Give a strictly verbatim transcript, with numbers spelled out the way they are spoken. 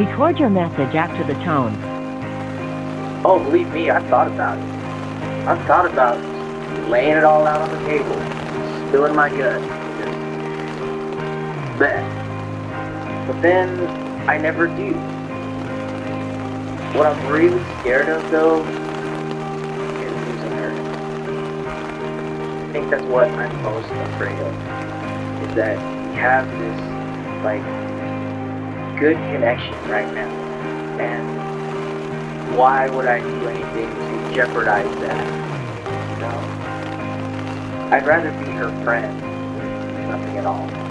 Record your message after the tone. Oh, believe me, I've thought about it. I've thought about laying it all out on the table, spilling my guts, just bleh. But then, I never do. What I'm really scared of, though, is losing her. I think that's what I'm most afraid of, is that we have this, like, good connection right now, and why would I do anything to jeopardize that? You know? I'd rather be her friend than nothing at all.